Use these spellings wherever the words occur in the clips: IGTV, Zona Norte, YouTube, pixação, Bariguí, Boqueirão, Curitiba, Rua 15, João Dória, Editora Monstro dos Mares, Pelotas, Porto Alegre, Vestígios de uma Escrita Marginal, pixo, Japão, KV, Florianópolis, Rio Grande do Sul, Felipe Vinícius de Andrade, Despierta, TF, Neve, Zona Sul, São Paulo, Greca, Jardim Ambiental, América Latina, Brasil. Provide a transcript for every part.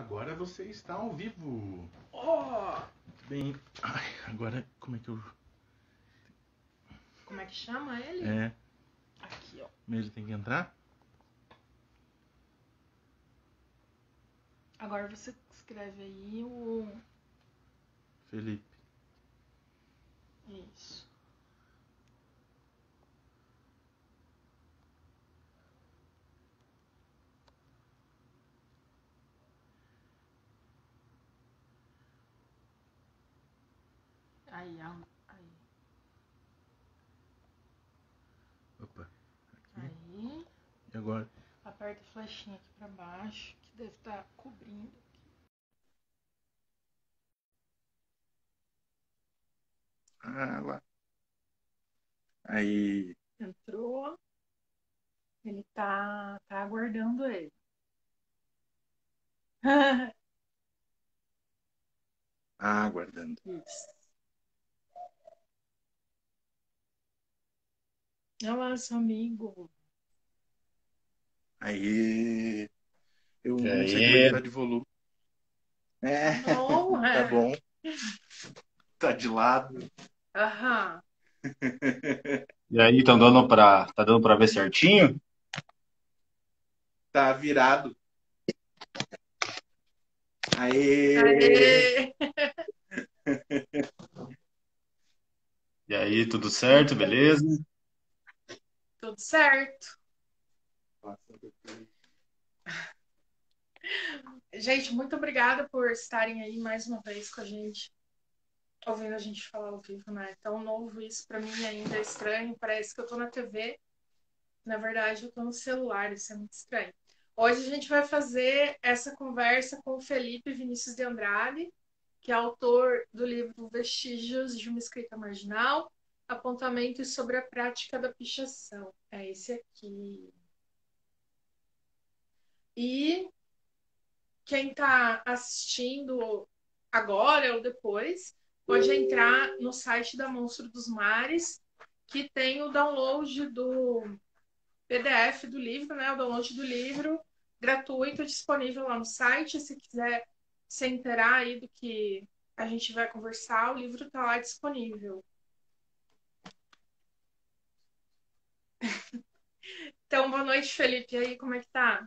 Agora você está ao vivo. Oh! Bem... Ai, agora como é que eu... Como é que chama ele? É. Aqui, ó. Ele tem que entrar? Agora você escreve aí o... Felipe. Isso. Aí. Opa. Aqui. Aí. E agora? Aperta a flechinha aqui pra baixo, que deve estar cobrindo. Ah, lá. Aí. Entrou. Ele tá aguardando ele. Ah, aguardando. Isso. Olá, seu amigo. Aí. Eu não sei como é que tá de volume. É. Não, é. Tá bom. Tá de lado. Aham. E aí, tá dando pra ver certinho? Tá virado. Aê! E aí, tudo certo? Beleza? Tudo certo. Gente, muito obrigada por estarem aí mais uma vez com a gente, ouvindo a gente falar ao vivo, né? É tão novo isso pra mim, ainda é estranho. Parece que eu tô na TV. Na verdade, eu tô no celular. Isso é muito estranho. Hoje a gente vai fazer essa conversa com o Felipe Vinícius de Andrade, que é autor do livro Vestígios de uma Escrita Marginal, Apontamentos sobre a prática da pixação. É esse aqui. E quem está assistindo agora ou depois, pode entrar no site da Monstro dos Mares, que tem o download do PDF do livro, né? O download do livro gratuito, disponível lá no site. Se quiser se inteirar aí do que a gente vai conversar, o livro está lá disponível. Então, boa noite, Felipe. E aí, como é que tá?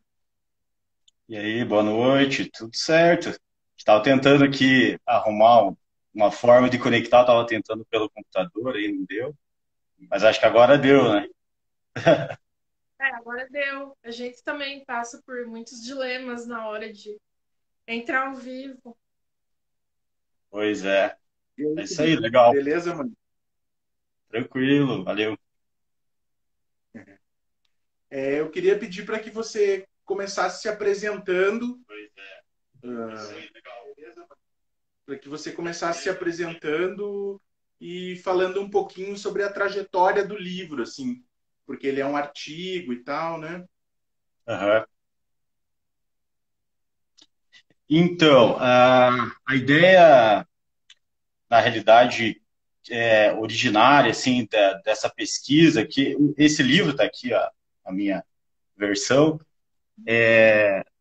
E aí, boa noite. Tudo certo? Estava tentando aqui arrumar uma forma de conectar. Estava tentando pelo computador, aí não deu. Mas acho que agora deu, né? É, agora deu. A gente também passa por muitos dilemas na hora de entrar ao vivo. Pois é. É isso aí, legal. Beleza, mano? Tranquilo, valeu. É, eu queria pedir para que você começasse se apresentando. Pois é. Para que você começasse se apresentando e falando um pouquinho sobre a trajetória do livro, assim, porque ele é um artigo e tal, né? Uhum. Então, a ideia, na realidade, originária, assim, dessa pesquisa, que esse livro está aqui, ó, a minha versão,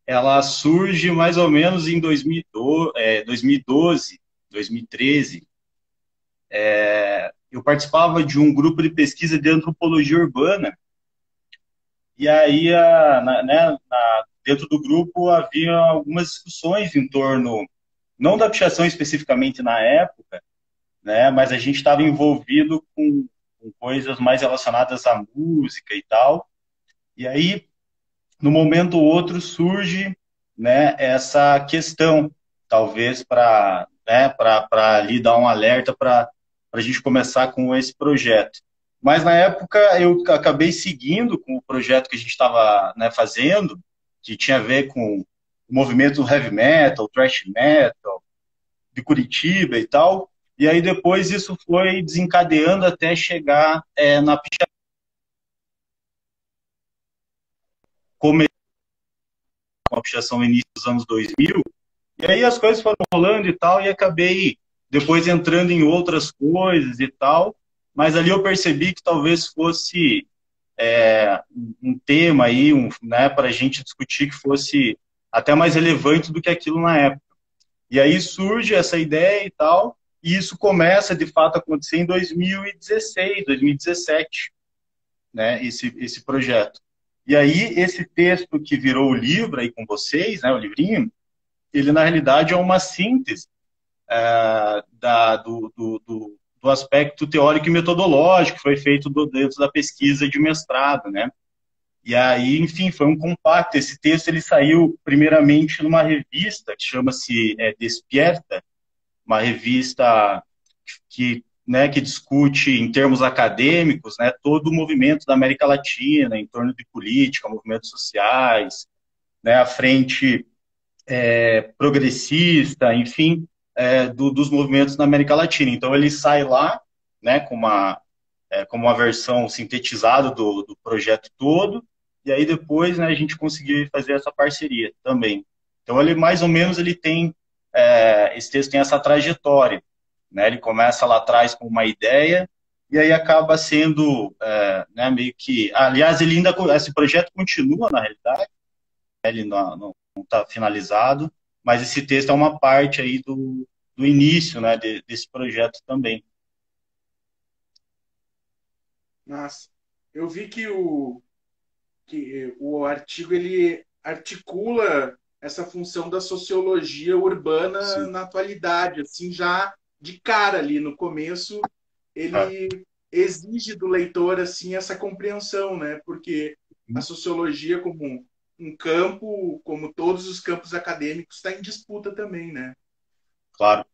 ela surge mais ou menos em 2012, 2013. Eu participava de um grupo de pesquisa de antropologia urbana, e aí, dentro do grupo, havia algumas discussões em torno, não da pichação especificamente na época, né, mas a gente estava envolvido com coisas mais relacionadas à música e tal. E aí, no momento ou outro, surge, né, essa questão, talvez para, né, para ali dar um alerta para a gente começar com esse projeto. Mas, na época, eu acabei seguindo com o projeto que a gente estava, né, fazendo, que tinha a ver com o movimento heavy metal, thrash metal, de Curitiba e tal. E aí, depois, isso foi desencadeando até chegar na pichação. Comecei com a pichação no início dos anos 2000, e aí as coisas foram rolando e tal, e acabei depois entrando em outras coisas e tal, mas ali eu percebi que talvez fosse um tema aí, né, para a gente discutir, que fosse até mais relevantes do que aquilo na época. E aí surge essa ideia e tal, e isso começa, de fato, a acontecer em 2016, 2017, né, esse projeto. E aí, esse texto que virou o livro aí com vocês, né, o livrinho, ele, na realidade, é uma síntese do aspecto teórico e metodológico que foi feito dentro da pesquisa de mestrado, né? E aí, enfim, foi um compacto. Esse texto ele saiu primeiramente numa revista que chama-se Despierta, uma revista que, né, que discute em termos acadêmicos, né, todo o movimento da América Latina em torno de política, movimentos sociais, né, a frente progressista, enfim, dos movimentos na América Latina. Então ele sai lá, né, como uma versão sintetizada do projeto todo. E aí depois, né, a gente conseguiu fazer essa parceria também. Então ele mais ou menos ele tem esse texto tem essa trajetória, né? Ele começa lá atrás com uma ideia e aí acaba sendo né, meio que, aliás, ele ainda esse projeto continua na realidade, ele não está finalizado, mas esse texto é uma parte aí do início, né, desse projeto também. Nossa, eu vi que o artigo ele articula essa função da sociologia urbana. Sim. Na atualidade, assim, já de cara ali no começo, ele exige do leitor assim essa compreensão, né? Porque a sociologia como um campo, como todos os campos acadêmicos, está em disputa também, né? Claro.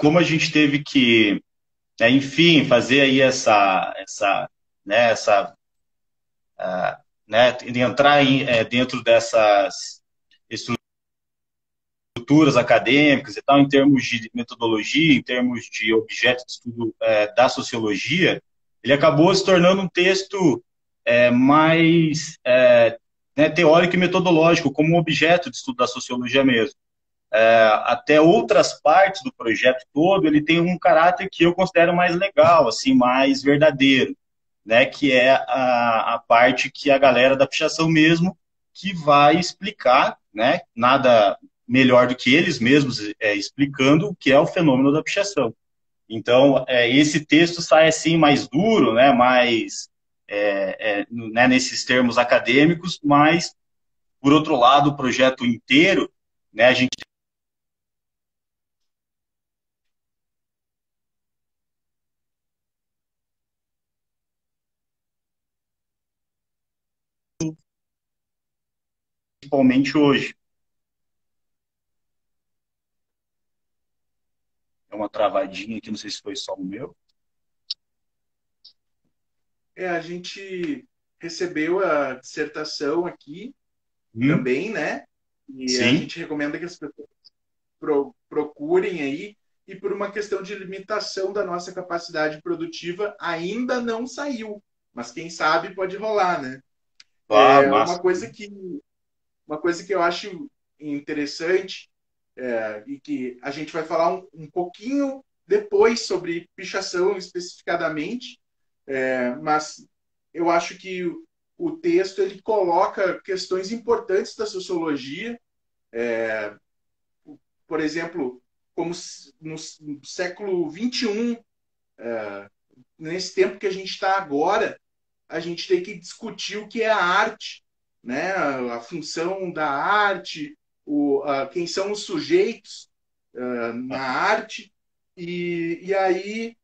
Como a gente teve que, enfim, fazer aí entrar dentro dessas estruturas acadêmicas e tal, em termos de metodologia, em termos de objeto de estudo da sociologia, ele acabou se tornando um texto mais teórico e metodológico, como um objeto de estudo da sociologia mesmo. Até outras partes do projeto todo, ele tem um caráter que eu considero mais legal, assim, mais verdadeiro, né, que é a parte que a galera da pixação mesmo que vai explicar, né, nada melhor do que eles mesmos explicando o que é o fenômeno da pixação. Então, esse texto sai assim mais duro, né, mais né, nesses termos acadêmicos, mas, por outro lado, o projeto inteiro, né, a gente principalmente hoje. É uma travadinha aqui, não sei se foi só o meu. A gente recebeu a dissertação aqui também, né? E sim, a gente recomenda que as pessoas procurem aí. E por uma questão de limitação da nossa capacidade produtiva, ainda não saiu. Mas quem sabe pode rolar, né? Massa. Uma coisa que eu acho interessante e que a gente vai falar um pouquinho depois sobre pixação especificadamente, mas eu acho que o texto ele coloca questões importantes da sociologia, por exemplo, como no século XXI, nesse tempo que a gente está agora, a gente tem que discutir o que é a arte, né, a função da arte, quem são os sujeitos na arte. E aí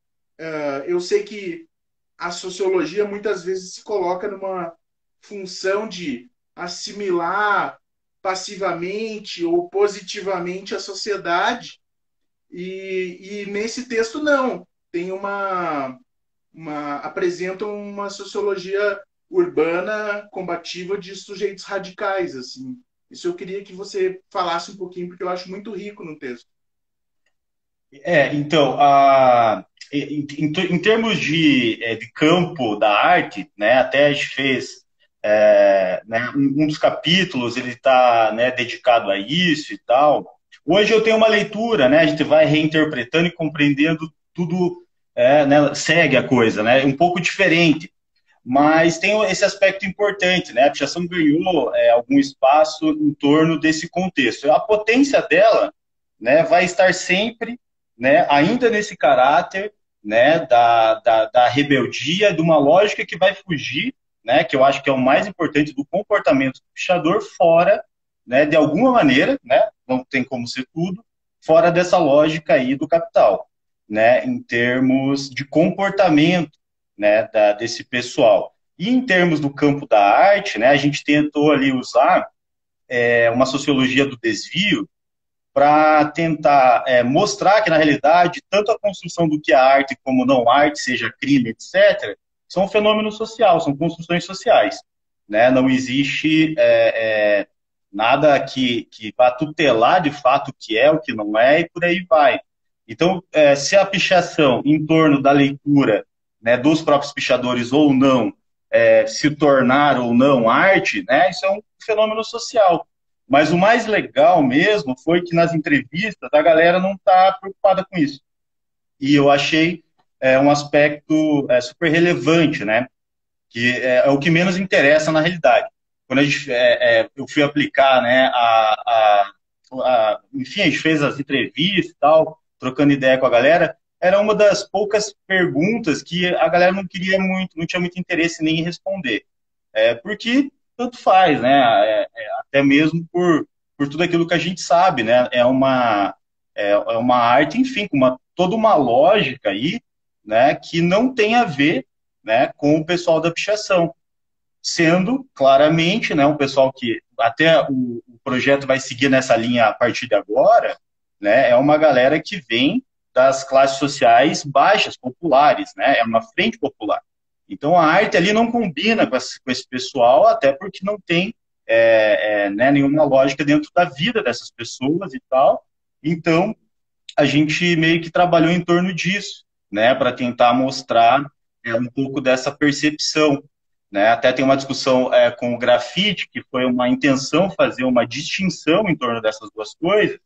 eu sei que a sociologia muitas vezes se coloca numa função de assimilar passivamente ou positivamente a sociedade, e nesse texto não. Tem apresenta uma sociologia urbana combativa de sujeitos radicais, assim. Isso eu queria que você falasse um pouquinho, porque eu acho muito rico no texto. Então, em termos de campo da arte, né, até a gente fez né, um dos capítulos, ele está, né, dedicado a isso e tal. Hoje eu tenho uma leitura, né, a gente vai reinterpretando e compreendendo tudo, né, segue a coisa, né, um pouco diferente. Mas tem esse aspecto importante, né? A pichação ganhou algum espaço em torno desse contexto. A potência dela, né, vai estar sempre, né, ainda nesse caráter, né, da rebeldia, de uma lógica que vai fugir, né, que eu acho que é o mais importante, do comportamento do pichador fora, né, de alguma maneira, né, não tem como ser tudo, fora dessa lógica aí do capital, né, em termos de comportamento, né, desse pessoal. E em termos do campo da arte, né, a gente tentou ali usar uma sociologia do desvio para tentar mostrar que, na realidade, tanto a construção do que é arte como não arte, seja crime, etc., são um fenômeno social, são construções sociais, né? Não existe nada que vá tutelar, de fato, o que é, o que não é, e por aí vai. Então, se a pichação em torno da leitura, né, dos próprios pichadores ou não, se tornar ou não arte, né, isso é um fenômeno social. Mas o mais legal mesmo foi que nas entrevistas a galera não está preocupada com isso. E eu achei um aspecto super relevante, né, que é o que menos interessa na realidade. Quando a gente, eu fui aplicar, né, enfim, a gente fez as entrevistas e tal, trocando ideia com a galera, era uma das poucas perguntas que a galera não queria muito, não tinha muito interesse nem em responder. Porque tanto faz, né? Até mesmo por tudo aquilo que a gente sabe, né? É uma arte, enfim, com toda uma lógica aí, né, que não tem a ver, né, com o pessoal da pichação. Sendo, claramente, né, um pessoal que até o projeto vai seguir nessa linha a partir de agora, né, é uma galera que vem das classes sociais baixas, populares, né? É uma frente popular. Então, a arte ali não combina com esse pessoal, até porque não tem né, nenhuma lógica dentro da vida dessas pessoas e tal. Então, a gente meio que trabalhou em torno disso, né? Para tentar mostrar um pouco dessa percepção, né? Até tem uma discussão com o grafite, que foi uma intenção fazer uma distinção em torno dessas duas coisas,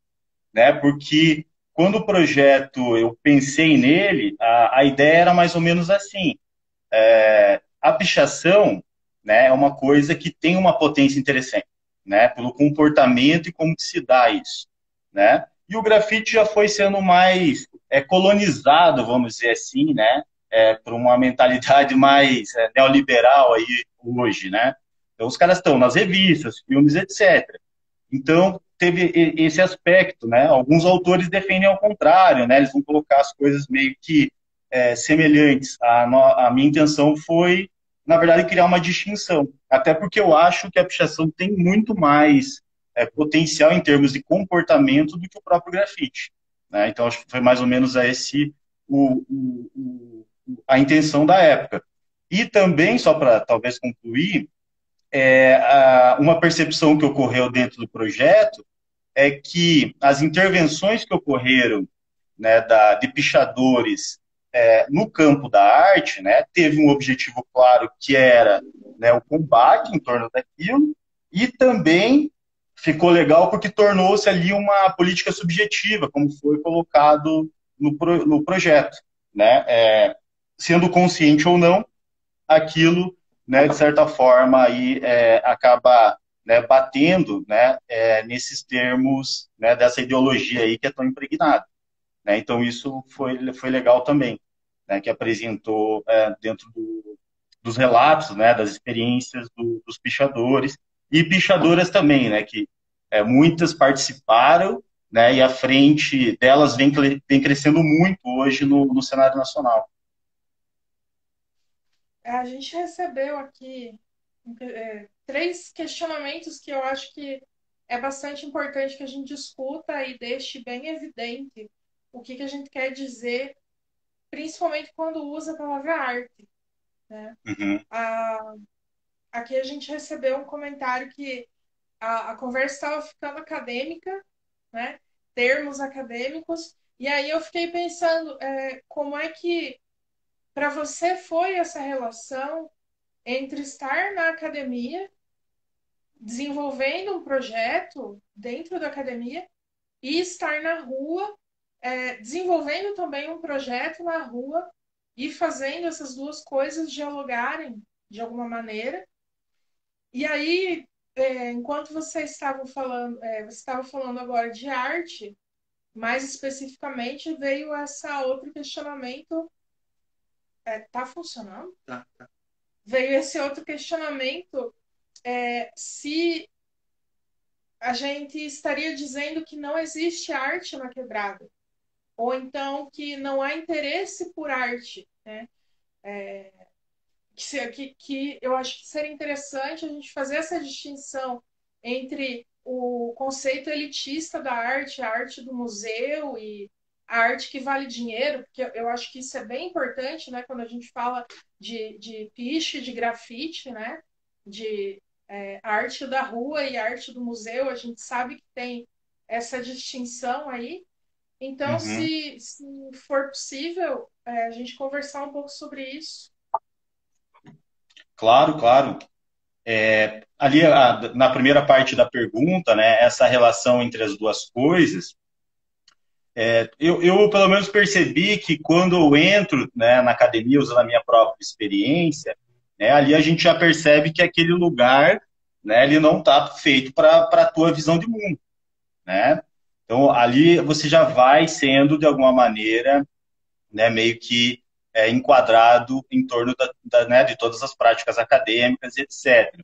né? Porque... quando o projeto, eu pensei nele, a ideia era mais ou menos assim. A pichação, né, é uma coisa que tem uma potência interessante, né, pelo comportamento e como que se dá isso, né? E o grafite já foi sendo mais colonizado, vamos dizer assim, né, por uma mentalidade mais neoliberal aí hoje, né? Então, os caras estão nas revistas, filmes, etc. Então, teve esse aspecto, né? Alguns autores defendem ao contrário, né? Eles vão colocar as coisas meio que semelhantes. A minha intenção foi, na verdade, criar uma distinção. Até porque eu acho que a pichação tem muito mais potencial em termos de comportamento do que o próprio grafite, né? Então, acho que foi mais ou menos a intenção da época. E também, só para talvez concluir, uma percepção que ocorreu dentro do projeto é que as intervenções que ocorreram, né, de pichadores no campo da arte, né, teve um objetivo claro que era, né, o combate em torno daquilo, e também ficou legal porque tornou-se ali uma política subjetiva, como foi colocado no projeto, né, sendo consciente ou não, aquilo, né, de certa forma, aí, acaba, né, batendo, né, nesses termos, né, dessa ideologia aí que é tão impregnada, né? Então, isso foi legal também, né, que apresentou dentro dos relatos, né, das experiências dos pichadores e pichadoras também, né, que muitas participaram, né, e a frente delas vem crescendo muito hoje no cenário nacional. A gente recebeu aqui 3 questionamentos que eu acho que é bastante importante que a gente discuta e deixe bem evidente o que a gente quer dizer, principalmente quando usa a palavra arte, né? Uhum. Aqui a gente recebeu um comentário que a conversa estava ficando acadêmica, né? Termos acadêmicos, e aí eu fiquei pensando como é que para você foi essa relação entre estar na academia, desenvolvendo um projeto dentro da academia, e estar na rua, desenvolvendo também um projeto na rua e fazendo essas duas coisas dialogarem de alguma maneira. E aí, enquanto vocês estavam falando, você estava falando agora de arte, mais especificamente veio essa outro questionamento. Tá funcionando? Tá, tá. Veio esse outro questionamento, se a gente estaria dizendo que não existe arte na quebrada, ou então que não há interesse por arte, né? Que eu acho que seria interessante a gente fazer essa distinção entre o conceito elitista da arte, a arte do museu e a arte que vale dinheiro, porque eu acho que isso é bem importante, né? Quando a gente fala de piche, de grafite, né? De arte da rua e arte do museu, a gente sabe que tem essa distinção aí. Então, uhum. se for possível, a gente conversar um pouco sobre isso. Claro, claro. Ali, na primeira parte da pergunta, né, essa relação entre as duas coisas, eu pelo menos percebi que quando eu entro, né, na academia, usando a minha própria experiência, né, ali a gente já percebe que aquele lugar, né, ele não está feito para a tua visão de mundo, né? Então, ali você já vai sendo, de alguma maneira, né, meio que enquadrado em torno né, de todas as práticas acadêmicas, etc.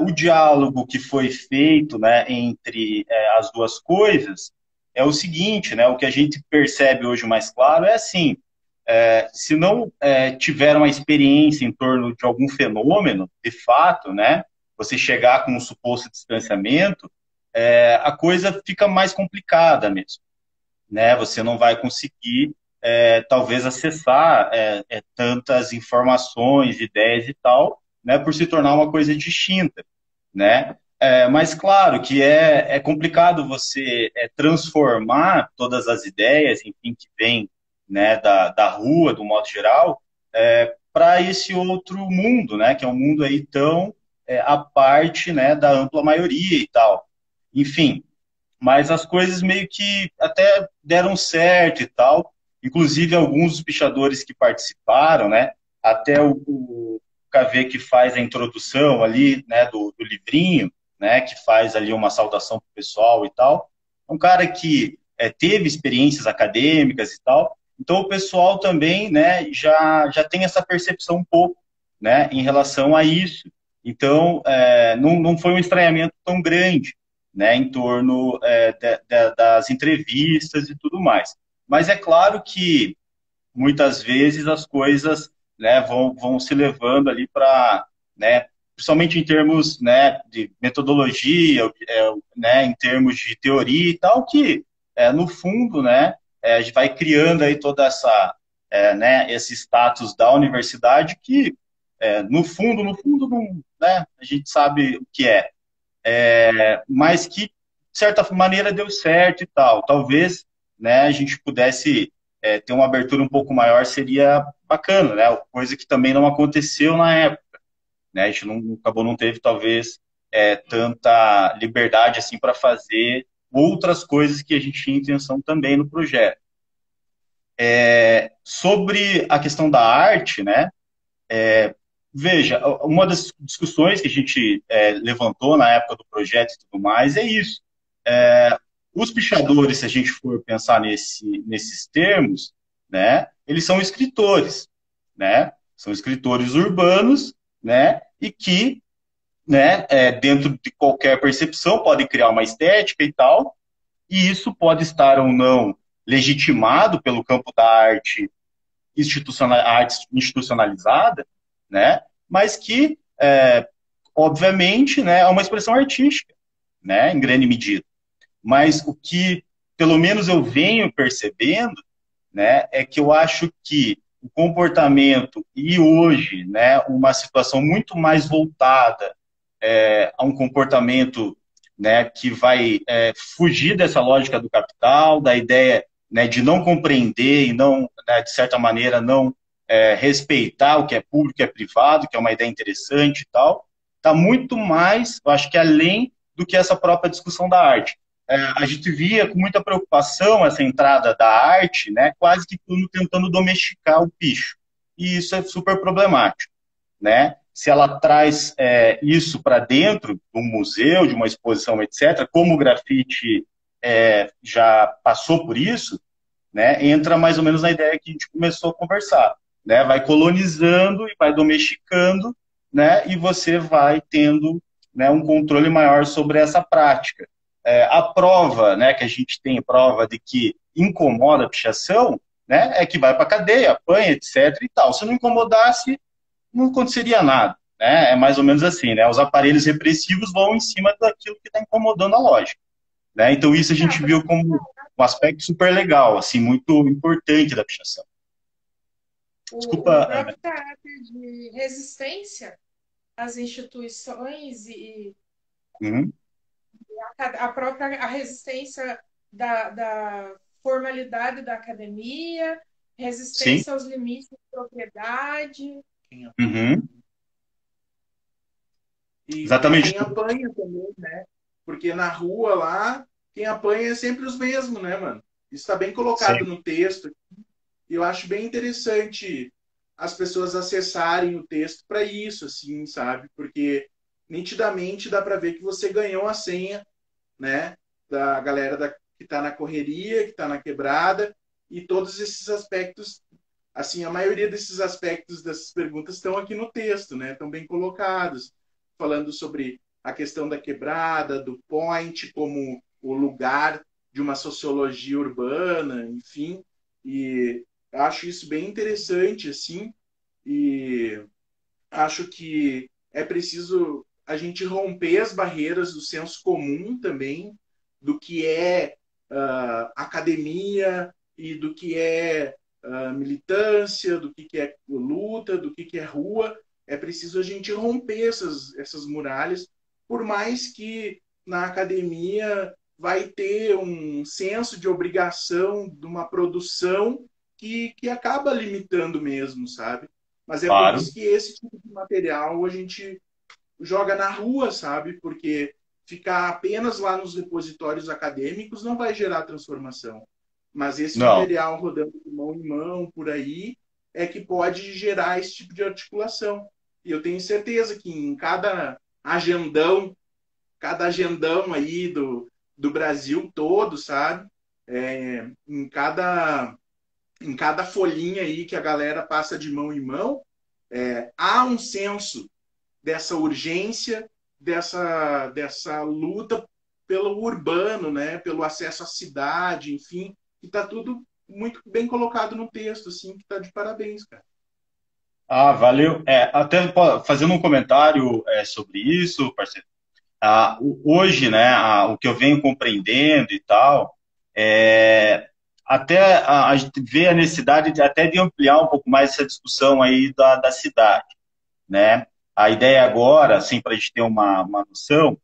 O diálogo que foi feito, né, entre as duas coisas é o seguinte, né, o que a gente percebe hoje mais claro é assim, se não tiver uma experiência em torno de algum fenômeno, de fato, né, você chegar com um suposto distanciamento, a coisa fica mais complicada mesmo, né, você não vai conseguir talvez acessar tantas informações, ideias e tal, né, por se tornar uma coisa distinta, né. Mas claro que é complicado você transformar todas as ideias, enfim, que vem, né, da rua, do modo geral, para esse outro mundo, né, que é um mundo aí tão à parte, né, da ampla maioria e tal. Enfim, mas as coisas meio que até deram certo e tal, inclusive alguns dos pichadores que participaram, né, até o KV que faz a introdução ali, né, do livrinho, né, que faz ali uma saudação pro pessoal e tal, um cara que teve experiências acadêmicas e tal, então o pessoal também, né, já tem essa percepção um pouco, né, em relação a isso, então não foi um estranhamento tão grande, né, em torno das entrevistas e tudo mais, mas é claro que muitas vezes as coisas, né, vão se levando ali para, né, principalmente em termos, né, de metodologia, né, em termos de teoria e tal, que, no fundo, né, a gente vai criando aí toda essa, né, esse status da universidade que, no fundo, não, né, a gente sabe o que mas que, de certa maneira, deu certo e tal. Talvez, né, a gente pudesse ter uma abertura um pouco maior, seria bacana, né, coisa que também não aconteceu na época. Né, a gente não teve, talvez, tanta liberdade assim, para fazer outras coisas que a gente tinha intenção também no projeto. Sobre a questão da arte, né, veja, uma das discussões que a gente levantou na época do projeto e tudo mais é isso. Os pichadores, se a gente for pensar nesses termos, né, eles são escritores, né, são escritores urbanos, né, e que, né, dentro de qualquer percepção pode criar uma estética e tal, e isso pode estar ou não legitimado pelo campo da arte, arte institucionalizada, né, mas que, obviamente, né, é uma expressão artística, né, em grande medida. Mas o que, pelo menos, eu venho percebendo, né, é que eu acho que o comportamento e hoje, né, uma situação muito mais voltada a um comportamento, né, que vai fugir dessa lógica do capital, da ideia, né, de não compreender e não, né, de certa maneira, não respeitar o que é público, o que é privado, que é uma ideia interessante e tal, está muito mais, eu acho que além do que essa própria discussão da arte. A gente via com muita preocupação essa entrada da arte, né, quase que tentando domesticar o picho. E isso é super problemático, né? se ela traz isso para dentro de um museu, de uma exposição, etc., como o grafite já passou por isso, né, entra mais ou menos na ideia que a gente começou a conversar. Né, vai colonizando e vai domesticando, né, e você vai tendo, né, um controle maior sobre essa prática. A prova, né, que a gente tem prova de que incomoda a pichação, né, é que vai para a cadeia, apanha, etc. e tal. Se não incomodasse, não aconteceria nada. Né? É mais ou menos assim, né? Os aparelhos repressivos vão em cima daquilo que está incomodando a lógica. Né? Então isso a gente viu como um aspecto super legal, assim, muito importante da pichação. Desculpa, o caráter de resistência às instituições e a própria resistência da formalidade da academia, resistência aos limites de propriedade. E exatamente. Quem apanha também, né? Porque na rua lá, quem apanha é sempre os mesmos, né, mano? Isso está bem colocado no texto. E eu acho bem interessante as pessoas acessarem o texto para isso, assim, sabe? Porque nitidamente dá para ver que você ganhou a senha, né? Da galera que está na correria, que está na quebrada. E todos esses aspectos, assim, a maioria desses aspectos dessas perguntas estão aqui no texto, né? Estão bem colocados. Falando sobre a questão da quebrada, do point, como o lugar de uma sociologia urbana, enfim. E acho isso bem interessante, assim, e acho que é preciso a gente romper as barreiras do senso comum também, do que é academia e do que é militância, do que é luta, do que é rua. É preciso a gente romper essas muralhas, por mais que na academia vai ter um senso de obrigação de uma produção que acaba limitando mesmo, sabe? Mas é claro. Por isso que esse tipo de material a gente joga na rua, sabe? Porque ficar apenas lá nos repositórios acadêmicos não vai gerar transformação. Mas esse material rodando de mão em mão por aí é que pode gerar esse tipo de articulação. E eu tenho certeza que em cada agendão aí do Brasil todo, sabe? Em cada folhinha aí que a galera passa de mão em mão, há um senso dessa urgência, dessa luta pelo urbano, né? Pelo acesso à cidade, enfim, que está tudo muito bem colocado no texto, assim, que está de parabéns, cara. Ah, valeu. Até fazendo um comentário sobre isso, parceiro. Hoje, né, o que eu venho compreendendo e tal, até a gente vê a necessidade de ampliar um pouco mais essa discussão aí da cidade, né? A ideia agora, assim, para a gente ter uma noção,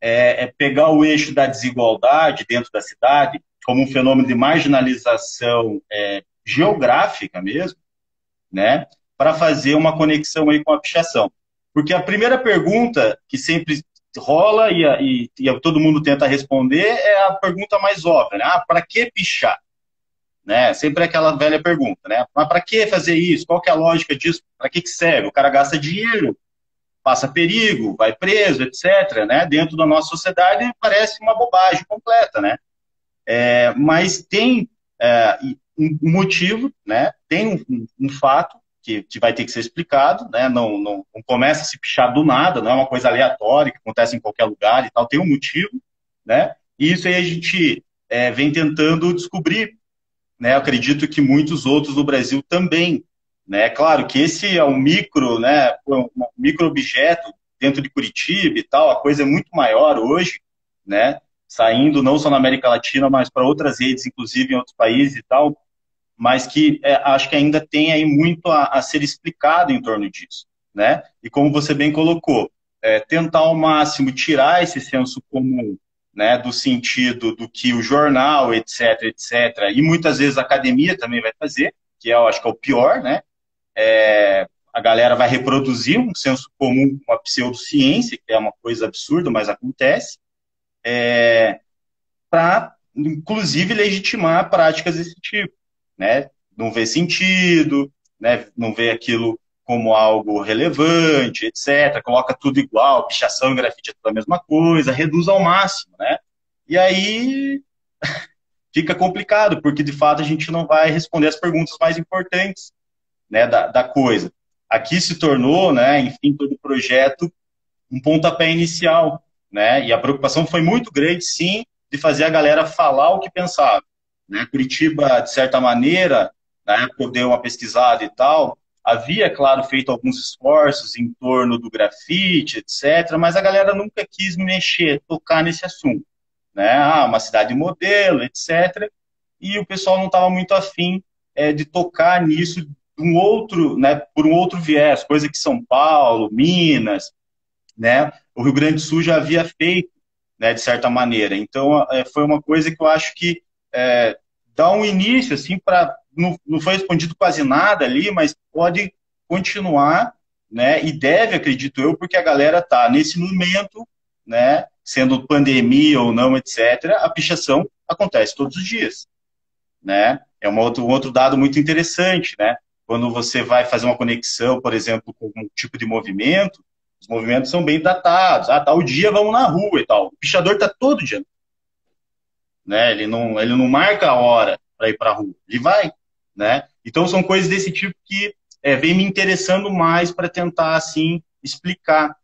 é pegar o eixo da desigualdade dentro da cidade como um fenômeno de marginalização geográfica mesmo, né? Para fazer uma conexão aí com a pichação. Porque a primeira pergunta que sempre rola e todo mundo tenta responder é a pergunta mais óbvia, né? Para que pichar? Né? Sempre aquela velha pergunta, né? Mas para que fazer isso? Qual que é a lógica disso? Para que serve? O cara gasta dinheiro, passa perigo, vai preso, etc., né? Dentro da nossa sociedade parece uma bobagem completa, né? Mas tem um motivo, né? Tem um fato que vai ter que ser explicado, né? Não começa a se pichar do nada, não é uma coisa aleatória que acontece em qualquer lugar e tal, tem um motivo, né? E isso aí a gente vem tentando descobrir, né? Eu acredito que muitos outros do Brasil também, né? Claro que esse é um micro, né? Um micro objeto dentro de Curitiba e tal, a coisa é muito maior hoje, né? Saindo não só na América Latina, mas para outras redes, inclusive em outros países e tal, mas que acho que ainda tem aí muito a ser explicado em torno disso, né? E como você bem colocou, tentar ao máximo tirar esse senso comum, né, do sentido do que o jornal, etc., etc., e muitas vezes a academia também vai fazer, que eu acho que é o pior, né? A galera vai reproduzir um senso comum com a pseudociência, que é uma coisa absurda, mas acontece, para, inclusive, legitimar práticas desse tipo. Né? Não vê sentido, né? Não vê aquilo como algo relevante, etc. Coloca tudo igual, pichação e grafite é tudo a mesma coisa, reduz ao máximo, né? E aí fica complicado, porque de fato a gente não vai responder as perguntas mais importantes, né, da coisa. Aqui se tornou, né, enfim, todo o projeto um pontapé inicial, né? E a preocupação foi muito grande, sim, de fazer a galera falar o que pensava, né? Curitiba, de certa maneira, na época eu dei uma pesquisada e tal, havia, claro, feito alguns esforços em torno do grafite, etc., mas a galera nunca quis mexer, tocar nesse assunto, né? Ah, uma cidade modelo, etc., e o pessoal não estava muito afim de tocar nisso por um outro viés, coisa que São Paulo, Minas, né, o Rio Grande do Sul já havia feito, né, de certa maneira. Então, foi uma coisa que eu acho que dá um início, assim, para... Não foi respondido quase nada ali, mas pode continuar, né, e deve, acredito eu, porque a galera está, nesse momento, né, sendo pandemia ou não, etc., a pichação acontece todos os dias, né? É um outro dado muito interessante, né? Quando você vai fazer uma conexão, por exemplo, com um tipo de movimento, os movimentos são bem datados. Ah, tal dia vamos na rua e tal. O pichador está todo dia, né? Ele não marca a hora para ir para a rua. Ele vai, né? Então são coisas desse tipo que vem me interessando mais para tentar, assim, explicar,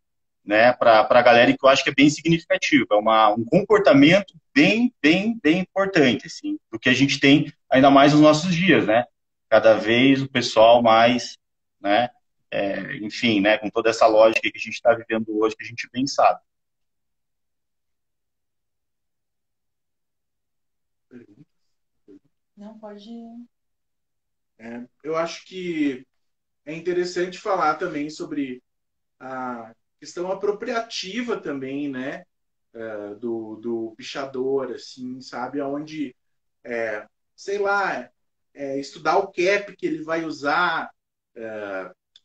né, para a galera, que eu acho que é bem significativo. É um comportamento bem, bem, bem importante, assim, do que a gente tem ainda mais nos nossos dias, né? Cada vez o pessoal mais, né? Enfim, né, com toda essa lógica que a gente está vivendo hoje, que a gente bem sabe. Não, pode ir. Eu acho que é interessante falar também sobre a questão apropriativa também, né, do pichador, assim, sabe, aonde, sei lá, estudar o cap que ele vai usar,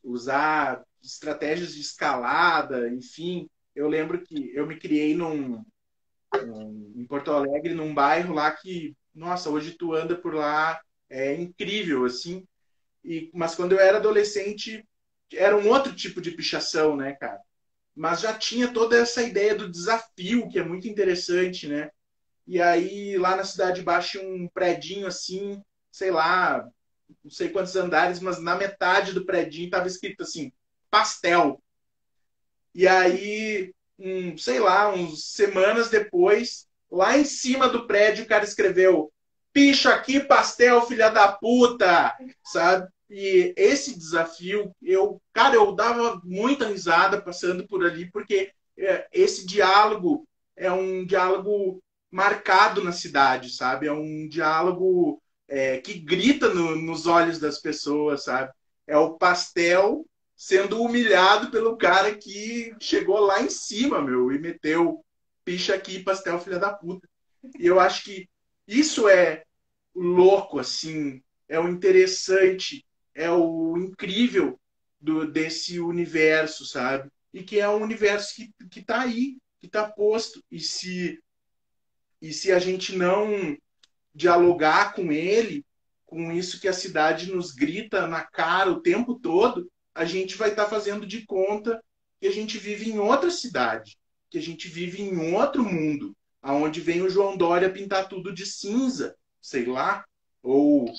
usar estratégias de escalada, enfim. Eu lembro que eu me criei em Porto Alegre, num bairro lá que, nossa, hoje tu anda por lá, é incrível, assim. Mas quando eu era adolescente, era um outro tipo de pichação, né, cara? Mas já tinha toda essa ideia do desafio, que é muito interessante, né? E aí, lá na Cidade Baixa, um predinho assim, sei lá, não sei quantos andares, mas na metade do predinho estava escrito assim, pastel. E aí, sei lá, uns semanas depois, lá em cima do prédio, o cara escreveu, picha aqui, pastel, filha da puta, sabe? E esse desafio, cara, eu dava muita risada passando por ali, porque esse diálogo é um diálogo marcado na cidade, sabe? É um diálogo... que grita nos olhos das pessoas, sabe? É o pastel sendo humilhado pelo cara que chegou lá em cima, meu, e meteu picha aqui, pastel, filha da puta. E eu acho que isso é louco, assim, é o interessante, é o incrível desse universo, sabe? E que é um universo que tá aí, que tá posto. E se a gente não dialogar com ele, com isso que a cidade nos grita na cara o tempo todo, a gente vai estar fazendo de conta que a gente vive em outra cidade, que a gente vive em outro mundo, aonde vem o João Dória pintar tudo de cinza, sei lá, ou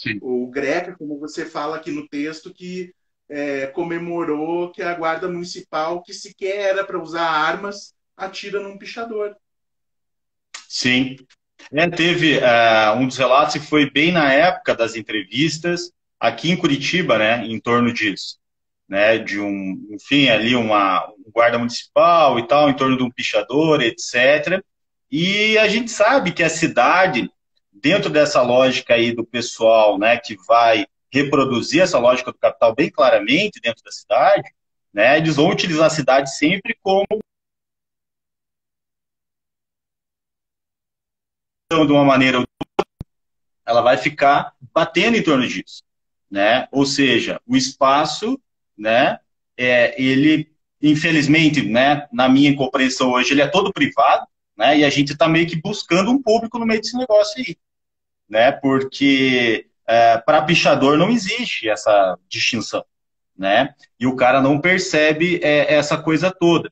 Greca, como você fala aqui no texto, que comemorou que a guarda municipal, que sequer era para usar armas, atira num pichador. Sim. Teve um dos relatos que foi bem na época das entrevistas aqui em Curitiba, né, em torno disso, né, de enfim, ali um guarda municipal e tal, em torno de um pichador, etc. E a gente sabe que a cidade, dentro dessa lógica aí do pessoal, né, que vai reproduzir essa lógica do capital bem claramente dentro da cidade, né, eles vão utilizar a cidade sempre como de uma maneira ou de outra, ela vai ficar batendo em torno disso, né? Ou seja, o espaço, né? Ele, infelizmente, né? Na minha compreensão hoje, ele é todo privado, né? E a gente está meio que buscando um público no meio desse negócio aí, né? Porque para pichador não existe essa distinção, né? E o cara não percebe essa coisa toda.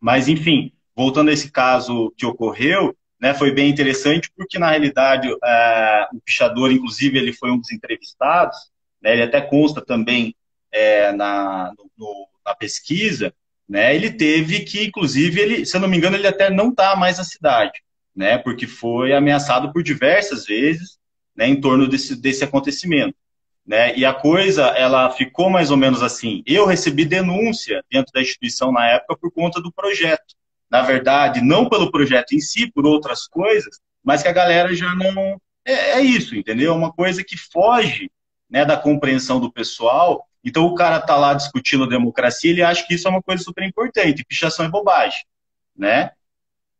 Mas, enfim, voltando a esse caso que ocorreu, né, foi bem interessante porque, na realidade, o pichador, inclusive, ele foi um dos entrevistados, né, ele até consta também na pesquisa, né, ele teve que, inclusive, ele, se eu não me engano, ele até não está mais na cidade, né, porque foi ameaçado por diversas vezes, né, em torno desse acontecimento. Né? E a coisa, ela ficou mais ou menos assim. Eu recebi denúncia dentro da instituição na época por conta do projeto. Na verdade, não pelo projeto em si, por outras coisas, mas que a galera já não... É isso, entendeu? É uma coisa que foge, né, da compreensão do pessoal. Então, o cara tá lá discutindo a democracia, ele acha que isso é uma coisa super importante. Pichação é bobagem, né?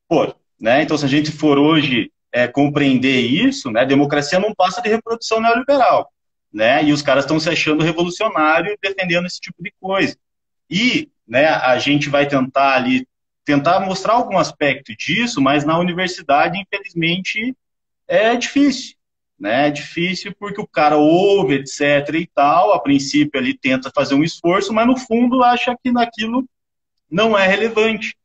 Pô, né? Então, se a gente for hoje compreender isso, né, democracia não passa de reprodução neoliberal. Né? E os caras estão se achando revolucionário e defendendo esse tipo de coisa. E, né, a gente vai tentar ali, mostrar algum aspecto disso, mas na universidade, infelizmente, é difícil. Né? É difícil porque o cara ouve, etc. e tal, a princípio ele tenta fazer um esforço, mas no fundo acha que naquilo não é relevante.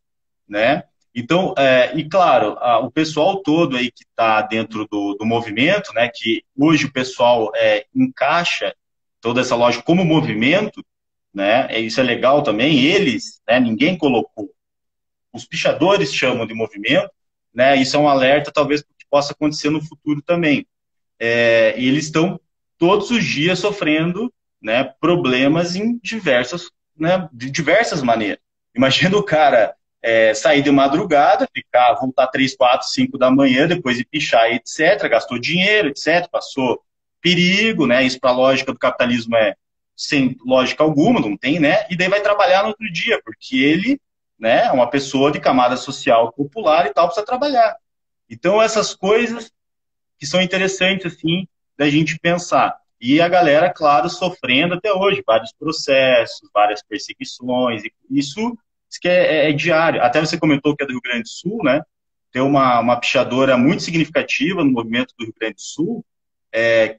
Né? Então, e claro, o pessoal todo aí que está dentro do movimento, né, que hoje o pessoal encaixa toda essa lógica como movimento, né, isso é legal também, eles, né, ninguém colocou, os pichadores chamam de movimento, né, isso é um alerta talvez que possa acontecer no futuro também. E eles estão todos os dias sofrendo, né, problemas em diversas, né, de diversas maneiras. Imagina o cara... sair de madrugada, voltar 3, 4, 5 da manhã, depois ir pichar, etc. Gastou dinheiro, etc. Passou perigo, né? Isso para a lógica do capitalismo é sem lógica alguma, não tem, né? E daí vai trabalhar no outro dia, porque ele, né, é uma pessoa de camada social popular e tal, precisa trabalhar. Então, essas coisas que são interessantes, assim, da gente pensar. E a galera, claro, sofrendo até hoje, vários processos, várias perseguições, e isso... que é diário. Até você comentou que é do Rio Grande do Sul, né? Tem uma pichadora muito significativa no movimento do Rio Grande do Sul,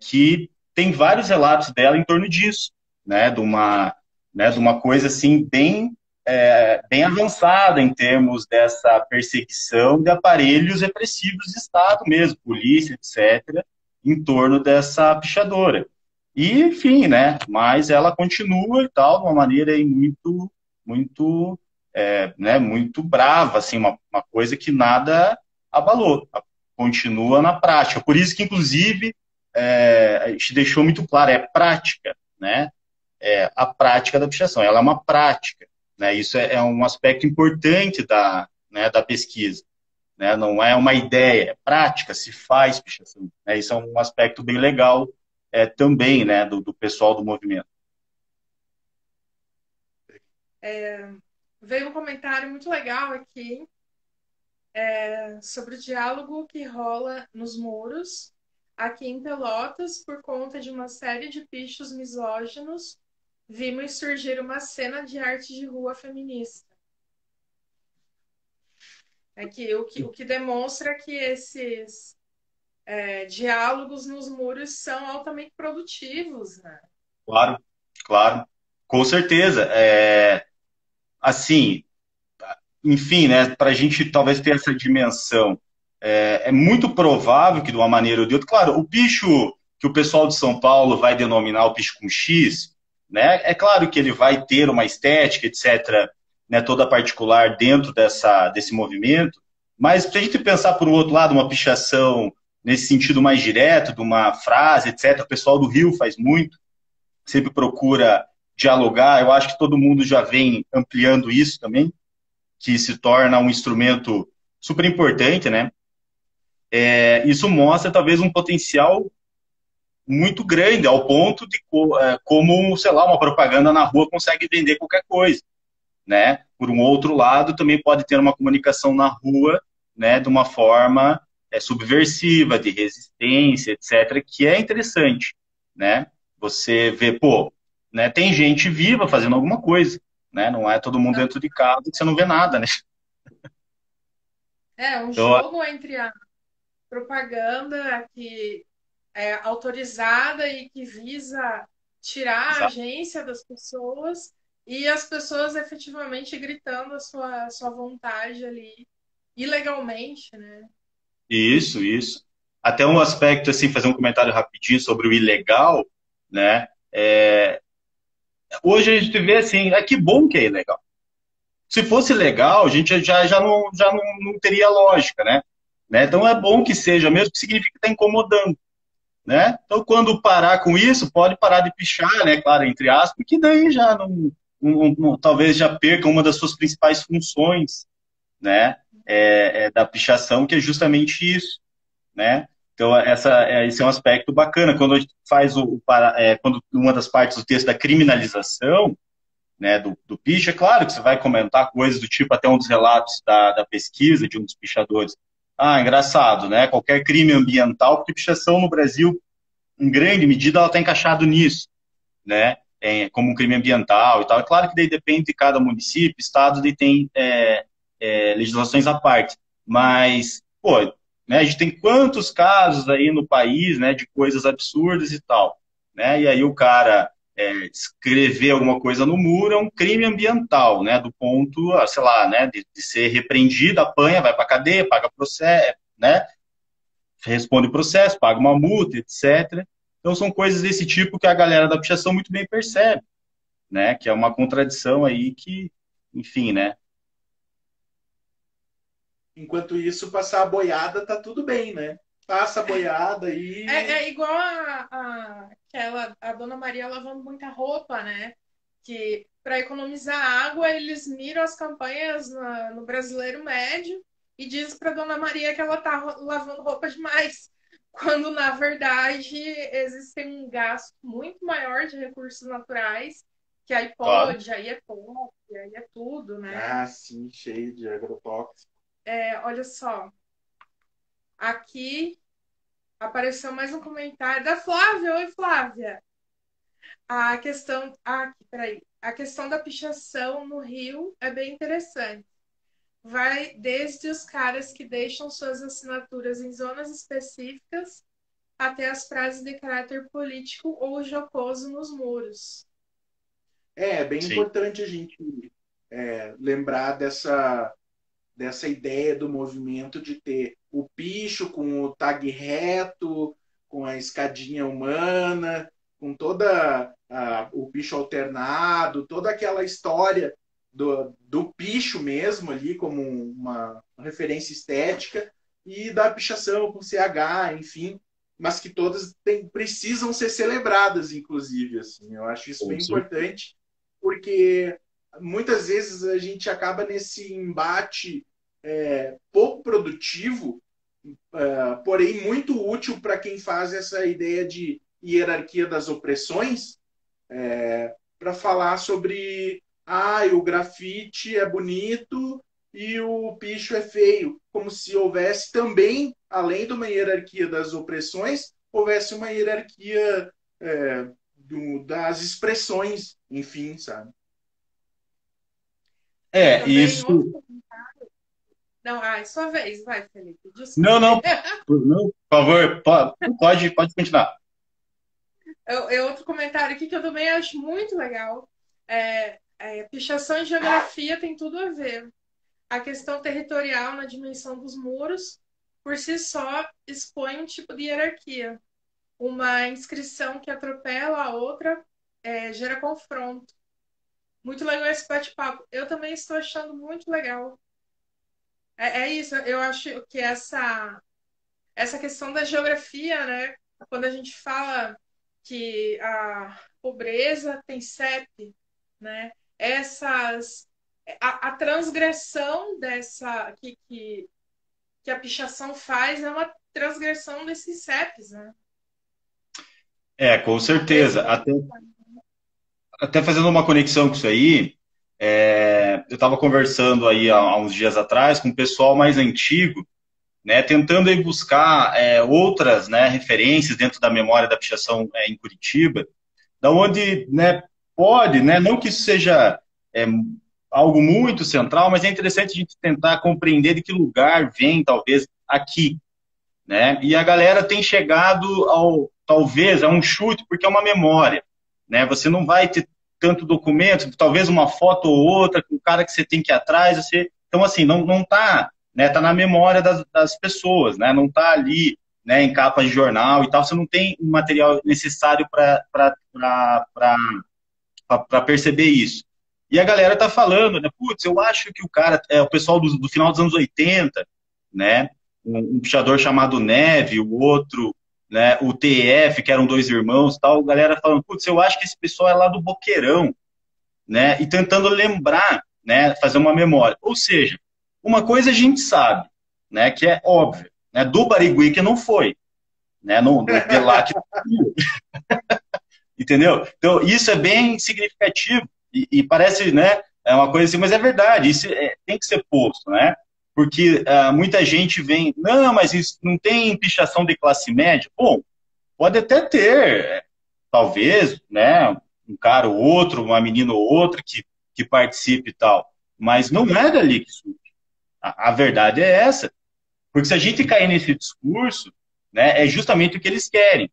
que tem vários relatos dela em torno disso, né? De uma coisa assim bem, bem avançada em termos dessa perseguição de aparelhos repressivos de Estado mesmo, polícia, etc., em torno dessa pichadora. E, enfim, né? Mas ela continua e tal, de uma maneira aí muito, muito... né, muito brava, assim, uma coisa que nada abalou, continua na prática. Por isso que, inclusive, a gente deixou muito claro, prática, né? A prática da pichação, ela é uma prática, né? Isso é um aspecto importante né, da pesquisa, né? Não é uma ideia, é prática, se faz pichação, né? Isso é um aspecto bem legal também, né, do pessoal do movimento. Veio um comentário muito legal aqui sobre o diálogo que rola nos muros aqui em Pelotas por conta de uma série de pichos misóginos. Vimos surgir uma cena de arte de rua feminista. O que demonstra que esses diálogos nos muros são altamente produtivos, né? Claro, claro. Com certeza. Assim, enfim, né, para a gente talvez ter essa dimensão, é muito provável que de uma maneira ou de outra, claro, o picho que o pessoal de São Paulo vai denominar o picho com X, né, é claro que ele vai ter uma estética, etc., né, toda particular dentro desse movimento, mas se a gente pensar por outro lado, uma pichação nesse sentido mais direto, de uma frase, etc., o pessoal do Rio faz muito, sempre procura... dialogar, eu acho que todo mundo já vem ampliando isso também, que se torna um instrumento super importante, né? Isso mostra talvez um potencial muito grande, ao ponto de como, sei lá, uma propaganda na rua consegue vender qualquer coisa, né? Por um outro lado, também pode ter uma comunicação na rua, né, de uma forma subversiva, de resistência, etc., que é interessante, né? Você vê, pô, né, tem gente viva fazendo alguma coisa, né? Não é todo mundo dentro de casa que você não vê nada, né? Jogo entre a propaganda que é autorizada e que visa tirar a agência das pessoas e as pessoas efetivamente gritando a sua vontade ali, ilegalmente, né? Isso, isso. Até um aspecto, assim, fazer um comentário rapidinho sobre o ilegal, né? Hoje a gente vê assim, que bom que é ilegal. Se fosse legal, a gente já não teria lógica, né? Então é bom que seja, mesmo que signifique que está incomodando, né? Então quando parar com isso, pode parar de pichar, né? Claro, entre aspas, que daí já não talvez já perca uma das suas principais funções, né? Da pichação, que é justamente isso, né? Então esse é um aspecto bacana. Quando a gente faz quando uma das partes do texto da criminalização, né, do picho, é claro que você vai comentar coisas do tipo, até um dos relatos da pesquisa de um dos pichadores. Engraçado, né? Qualquer crime ambiental, porque pichação no Brasil, em grande medida, ela está encaixada nisso, né? Como um crime ambiental e tal. É claro que daí depende de cada município, estado, daí tem legislações à parte. Mas, pô, né, a gente tem quantos casos aí no país, né, de coisas absurdas e tal, né? E aí o cara... escrever alguma coisa no muro é um crime ambiental, né? Do ponto, sei lá, né? De ser repreendido, apanha, vai pra cadeia, paga processo, né? Responde o processo, paga uma multa, etc. Então são coisas desse tipo que a galera da pichação muito bem percebe, né? Que é uma contradição aí que, enfim, né? Enquanto isso, passar a boiada tá tudo bem, né? Passa a boiada aí. É igual a Dona Maria lavando muita roupa, né? Que para economizar água, eles miram as campanhas no brasileiro médio e dizem para Dona Maria que ela tá lavando roupa demais, quando na verdade existe um gasto muito maior de recursos naturais, que aí pode, aí é pó, aí é tudo, né? Sim, cheio de agrotóxico. Olha só. Aqui apareceu mais um comentário da Flávia. Oi, Flávia. A questão... peraí. A questão da pichação no Rio é bem interessante. Vai desde os caras que deixam suas assinaturas em zonas específicas até as frases de caráter político ou jocoso nos muros. É bem importante a gente lembrar dessa ideia do movimento de ter o pixo com o tag reto, com a escadinha humana, com toda o pixo alternado, toda aquela história do pixo mesmo ali como uma referência estética, e da pichação com CH, enfim, mas que todas precisam ser celebradas, inclusive. Assim, eu acho isso bem importante, porque muitas vezes a gente acaba nesse embate pouco produtivo, porém muito útil para quem faz essa ideia de hierarquia das opressões, para falar sobre o grafite é bonito e o picho é feio, como se houvesse também, além de uma hierarquia das opressões, houvesse uma hierarquia das expressões, enfim, sabe? Isso. Não, sua vez, vai, Felipe. Desculpa. Não, por favor, pode continuar. Outro comentário aqui que eu também acho muito legal. Pichação e geografia tem tudo a ver. A questão territorial na dimensão dos muros, por si só, expõe um tipo de hierarquia. Uma inscrição que atropela a outra gera confronto. Muito legal esse bate-papo. Eu também estou achando muito legal. Isso, eu acho que essa questão da geografia, né? Quando a gente fala que a pobreza tem CEP, né? A transgressão dessa que a pichação faz é uma transgressão desses CEPs, né? Com certeza. Até fazendo uma conexão com isso aí, eu estava conversando aí há uns dias atrás com o pessoal mais antigo, né, tentando aí buscar outras, né, referências dentro da memória da pichação em Curitiba, da onde, né, pode, né, não que isso seja algo muito central, mas é interessante a gente tentar compreender de que lugar vem, talvez, aqui, né? E a galera tem chegado, talvez, a um chute, porque é uma memória. né? Você não vai ter tanto documento, talvez uma foto ou outra, com o cara que você tem que ir atrás. Você... Então, assim, não está, né? Tá na memória das pessoas, né? Não está ali, né, em capa de jornal e tal. Você não tem o material necessário para perceber isso. E a galera tá falando, né? Putz, eu acho que o cara, o pessoal do final dos anos 80, né? Um pichador chamado Neve, o outro, né, o TF, que eram dois irmãos, tal, galera falando, putz, eu acho que esse pessoal é lá do Boqueirão, né, e tentando lembrar, né, fazer uma memória. Ou seja, uma coisa a gente sabe, né, que é óbvio, né, do Bariguí que não foi, né, não, de lá que entendeu? Então, isso é bem significativo, e parece, né, é uma coisa assim, mas é verdade, isso tem que ser posto, né, porque muita gente vem, não, mas isso não tem pichação de classe média. Bom, pode até ter, talvez, né, um cara ou outro, uma menina ou outra que participe e tal, mas não é dali que surge. A verdade é essa, porque se a gente cair nesse discurso, né, é justamente o que eles querem,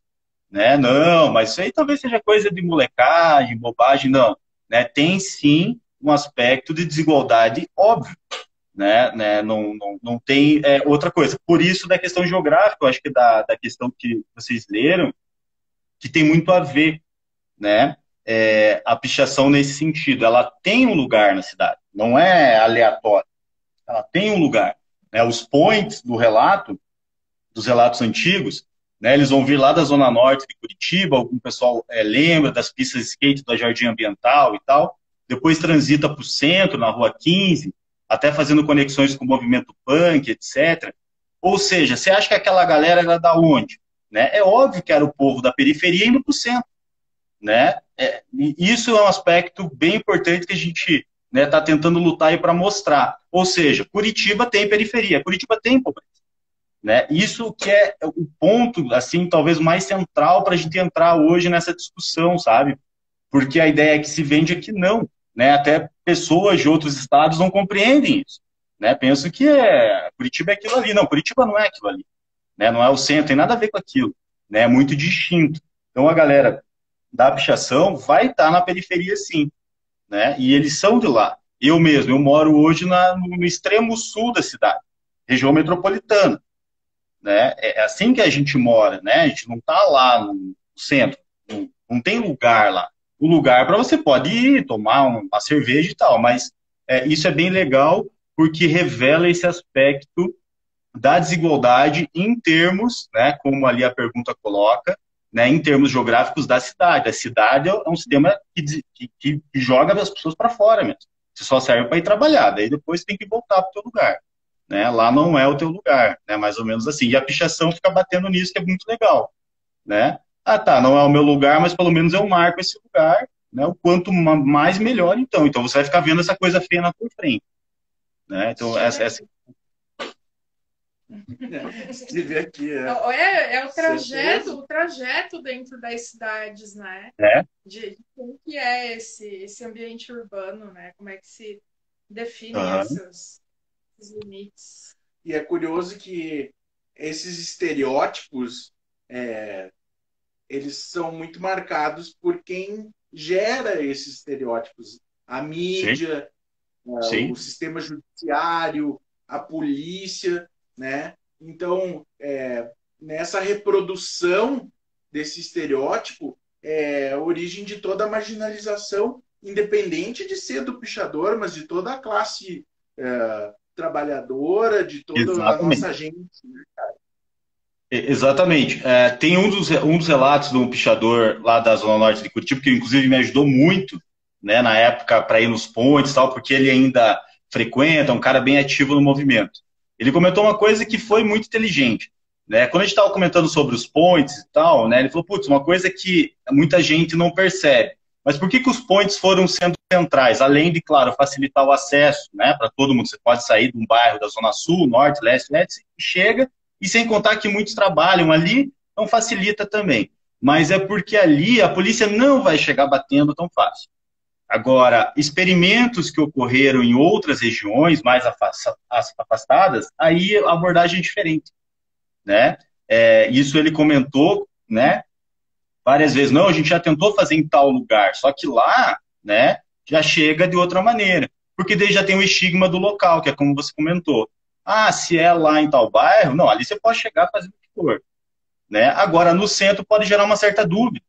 né, não, mas isso aí talvez seja coisa de molecagem, bobagem, não, né, tem sim um aspecto de desigualdade óbvio, né? Não tem outra coisa. Por isso, da questão geográfica, eu acho que da questão que vocês leram, que tem muito a ver, né? A pichação nesse sentido. Ela tem um lugar na cidade, não é aleatório. Ela tem um lugar. Né? Os points do relato, dos relatos antigos, né? Eles vão vir lá da Zona Norte de Curitiba, algum pessoal lembra das pistas de skate da Jardim Ambiental e tal. Depois transita para o centro, na Rua 15, até fazendo conexões com o movimento punk, etc. Ou seja, você acha que aquela galera era da onde? Né? É óbvio que era o povo da periferia indo para o centro. Né? Isso é um aspecto bem importante que a gente está tentando lutar para mostrar. Ou seja, Curitiba tem periferia, Curitiba tem pobreza. Né? Isso que é o ponto, assim, talvez mais central para a gente entrar hoje nessa discussão, sabe? Porque a ideia que se vende é que não. Né, até pessoas de outros estados não compreendem isso, né, pensam que Curitiba é aquilo ali, não, Curitiba não é aquilo ali, né, não é o centro, tem nada a ver com aquilo, né, é muito distinto. Então a galera da pichação vai estar na periferia sim, né, e eles são de lá. Eu mesmo, eu moro hoje no extremo sul da cidade, região metropolitana, né, é assim que a gente mora, né, a gente não está lá no centro, não tem lugar lá. O lugar para você pode ir tomar uma cerveja e tal, mas isso é bem legal porque revela esse aspecto da desigualdade em termos, né, como ali a pergunta coloca, né, em termos geográficos da cidade. A cidade é um sistema que joga as pessoas para fora mesmo. Você só serve para ir trabalhar, daí depois tem que voltar para o teu lugar. Né? Lá não é o teu lugar, né, mais ou menos assim. E a pichação fica batendo nisso, que é muito legal, né? Ah, tá, não é o meu lugar, mas pelo menos eu marco esse lugar, né? O quanto mais, melhor, então. Então você vai ficar vendo essa coisa feia na tua frente. Né? Então, essa... Estive aqui. É o trajeto dentro das cidades, né? É. De como que é esse ambiente urbano, né? Como é que se define esses limites. E é curioso que esses estereótipos... eles são muito marcados por quem gera esses estereótipos. A mídia, Sim. O sistema judiciário, a polícia, né? Então, nessa reprodução desse estereótipo é a origem de toda a marginalização, independente de ser do pichador, mas de toda a classe trabalhadora, de toda Exatamente. A nossa gente, né, cara? Exatamente. Tem um dos relatos de um pichador lá da Zona Norte de Curitiba, que inclusive me ajudou muito, né, na época, para ir nos pontes e tal, porque ele ainda frequenta, é um cara bem ativo no movimento. Ele comentou uma coisa que foi muito inteligente. Né? Quando a gente estava comentando sobre os pontes e tal, né, ele falou, putz, uma coisa que muita gente não percebe. Mas por que os pontes foram sendo centrais? Além de, claro, facilitar o acesso, né, para todo mundo. Você pode sair de um bairro da Zona Sul, Norte, Leste, e chega... E sem contar que muitos trabalham ali, então facilita também. Mas é porque ali a polícia não vai chegar batendo tão fácil. Agora, experimentos que ocorreram em outras regiões mais afastadas, aí a abordagem é diferente. Né? Isso ele comentou, né? várias vezes, não, a gente já tentou fazer em tal lugar, só que lá, né, já chega de outra maneira, porque daí já tem o estigma do local, que é como você comentou. Ah, se é lá em tal bairro, não, ali você pode chegar e fazer o que for. Né? Agora, no centro pode gerar uma certa dúvida.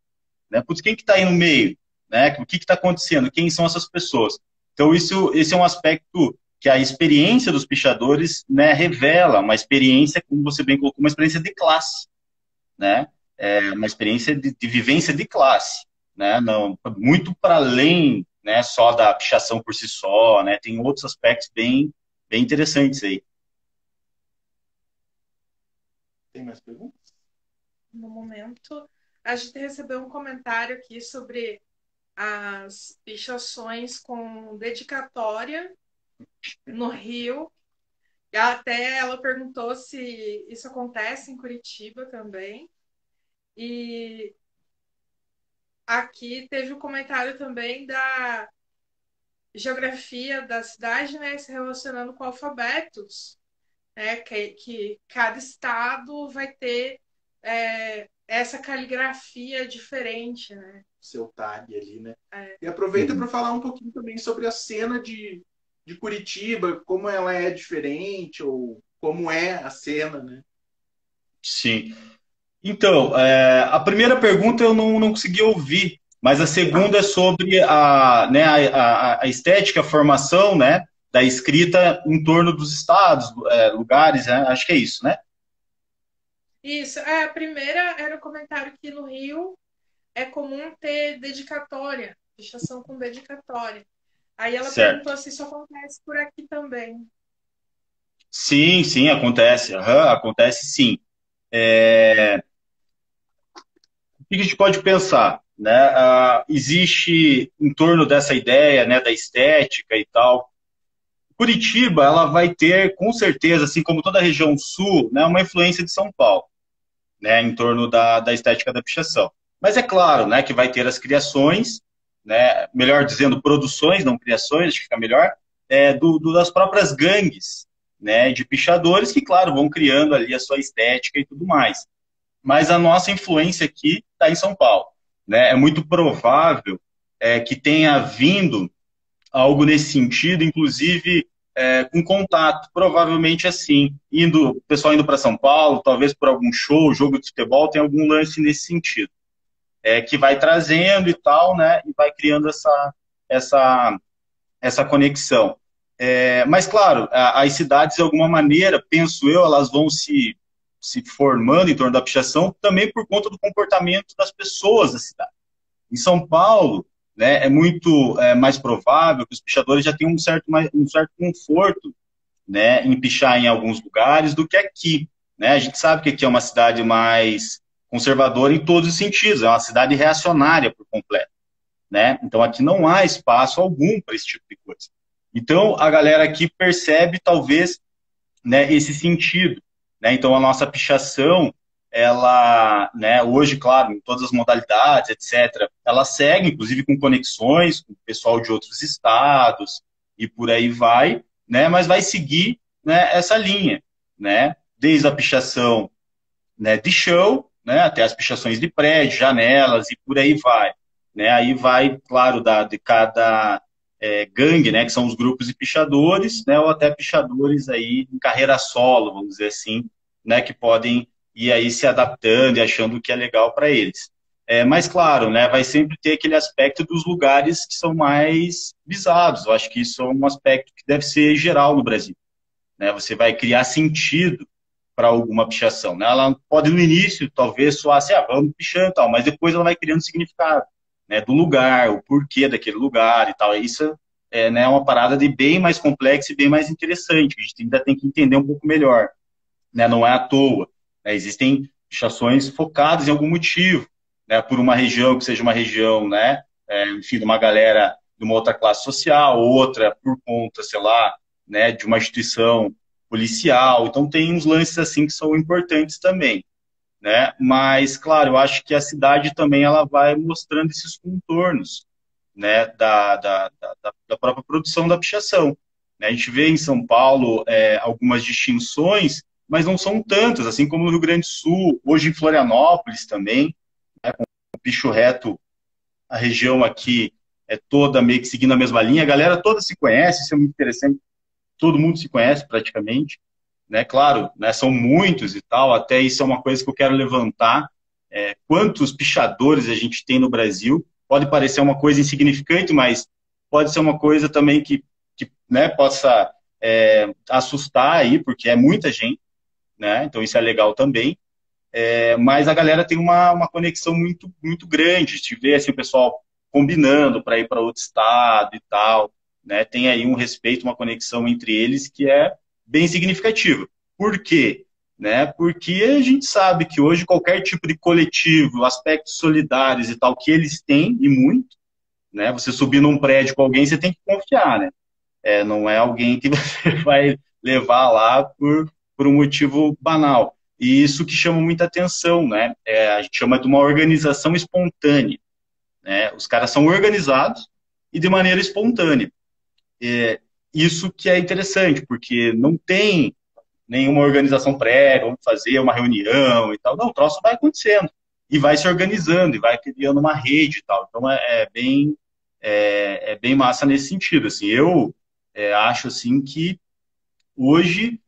Né? Putz, quem que está aí no meio? Né? O que está acontecendo? Quem são essas pessoas? Então, esse é um aspecto que a experiência dos pichadores, né, revela, uma experiência, como você bem colocou, uma experiência de classe. Né? É uma experiência de vivência de classe. Né? Não, muito para além, né, só da pichação por si só, né? Tem outros aspectos bem interessantes aí. Tem mais perguntas? No momento, a gente recebeu um comentário aqui sobre as pichações com dedicatória no Rio. Até ela perguntou se isso acontece em Curitiba também. E aqui teve um comentário também da geografia da cidade, né, se relacionando com alfabetos, né, que cada estado vai ter essa caligrafia diferente, né? Seu tag ali, né? É. E aproveita para falar um pouquinho também sobre a cena de Curitiba, como ela é diferente, ou como é a cena, né? Sim. Então, a primeira pergunta eu não consegui ouvir, mas a segunda é sobre a estética, a formação, né, da escrita em torno dos estados, lugares, né? Acho que é isso, né? Isso. A primeira era o comentário que no Rio é comum ter dedicatória, pichação com dedicatória. Aí ela perguntou se isso acontece por aqui também. Sim, acontece. Acontece sim. O que a gente pode pensar? Né? Existe em torno dessa ideia, né, da estética e tal. Curitiba, ela vai ter, com certeza, assim como toda a região sul, né, uma influência de São Paulo, né, em torno da estética da pichação. Mas é claro, né, que vai ter as criações, né, melhor dizendo, produções, não criações, acho que fica melhor, das próprias gangues, né, de pichadores que, claro, vão criando ali a sua estética e tudo mais. Mas a nossa influência aqui está em São Paulo. Né? É muito provável que tenha vindo algo nesse sentido, inclusive com contato, provavelmente assim, o pessoal indo para São Paulo, talvez por algum show, jogo de futebol, tem algum lance nesse sentido, que vai trazendo e tal, né, e vai criando essa conexão. Mas, claro, as cidades, de alguma maneira, penso eu, elas vão se formando em torno da pichação, também por conta do comportamento das pessoas da cidade. Em São Paulo, né, é muito mais provável que os pichadores já tenham um certo conforto, né, em pichar em alguns lugares do que aqui. Né? A gente sabe que aqui é uma cidade mais conservadora em todos os sentidos, é uma cidade reacionária por completo. Né? Então aqui não há espaço algum para esse tipo de coisa. Então a galera aqui percebe talvez, né, esse sentido. Né? Então a nossa pichação, ela, né, hoje, claro, em todas as modalidades, etc., ela segue, inclusive com conexões com o pessoal de outros estados e por aí vai, né, mas vai seguir, né, essa linha, né, desde a pichação, né, de chão, né, até as pichações de prédio, janelas e por aí vai. Né, aí vai, claro, de cada gangue, né, que são os grupos de pichadores, né, ou até pichadores aí em carreira solo, vamos dizer assim, né, que podem e aí se adaptando e achando o que é legal para eles. Mas, claro, né, vai sempre ter aquele aspecto dos lugares que são mais visados. Eu acho que isso é um aspecto que deve ser geral no Brasil. Né? Você vai criar sentido para alguma pichação. Né? Ela pode, no início, talvez, soar assim, vamos pichando e tal, mas depois ela vai criando significado, né, do lugar, o porquê daquele lugar e tal. Isso é, né, uma parada de bem mais complexa e bem mais interessante. A gente ainda tem que entender um pouco melhor. Né? Não é à toa. Existem pichações focadas em algum motivo, né, por uma região que seja uma região, né, enfim, de uma galera de uma outra classe social, outra por conta, sei lá, né, de uma instituição policial. Então tem uns lances assim que são importantes também, né? Mas, claro, eu acho que a cidade também ela vai mostrando esses contornos, né, da própria produção da pichação. Né? A gente vê em São Paulo algumas distinções, mas não são tantas, assim como no Rio Grande do Sul, hoje em Florianópolis também, né, com Bicho Reto, a região aqui é toda meio que seguindo a mesma linha. A galera toda se conhece, isso é muito interessante. Todo mundo se conhece praticamente, né? Claro, né? São muitos e tal, até isso é uma coisa que eu quero levantar. É, quantos pichadores a gente tem no Brasil? Pode parecer uma coisa insignificante, mas pode ser uma coisa também que né, possa assustar aí, porque é muita gente, né? Então isso é legal também. É, mas a galera tem uma conexão muito, muito grande. Se vê assim, o pessoal combinando para ir para outro estado e tal, né? Tem aí um respeito, uma conexão entre eles que é bem significativa. Por quê? Né? Porque a gente sabe que hoje qualquer tipo de coletivo, aspectos solidários e tal, que eles têm, e muito, né? Você subir num prédio com alguém, você tem que confiar, né? É, não é alguém que você vai levar lá por um motivo banal. E isso que chama muita atenção, né? É, a gente chama de uma organização espontânea, né? Os caras são organizados e de maneira espontânea. É, isso que é interessante, porque não tem nenhuma organização prévia, vamos fazer uma reunião e tal. Não, o troço vai acontecendo e vai se organizando e vai criando uma rede e tal. Então é bem massa nesse sentido. Assim, eu acho assim que hoje...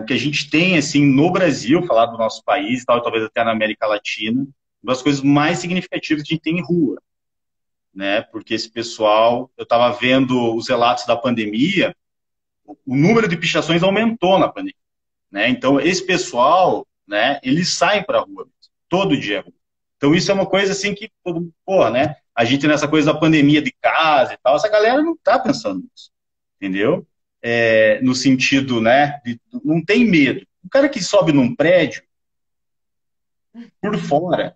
o que a gente tem assim no Brasil, falar do nosso país, tal, talvez até na América Latina, uma das coisas mais significativas que a gente tem em rua, né? Porque esse pessoal, eu estava vendo os relatos da pandemia, o número de pichações aumentou na pandemia, né? Então esse pessoal, né? Eles saem para a rua todo dia. Então isso é uma coisa assim que todo, porra, né? A gente nessa coisa da pandemia de casa e tal, essa galera não está pensando nisso, entendeu? É, no sentido, né, de, não tem medo. O cara que sobe num prédio, por fora,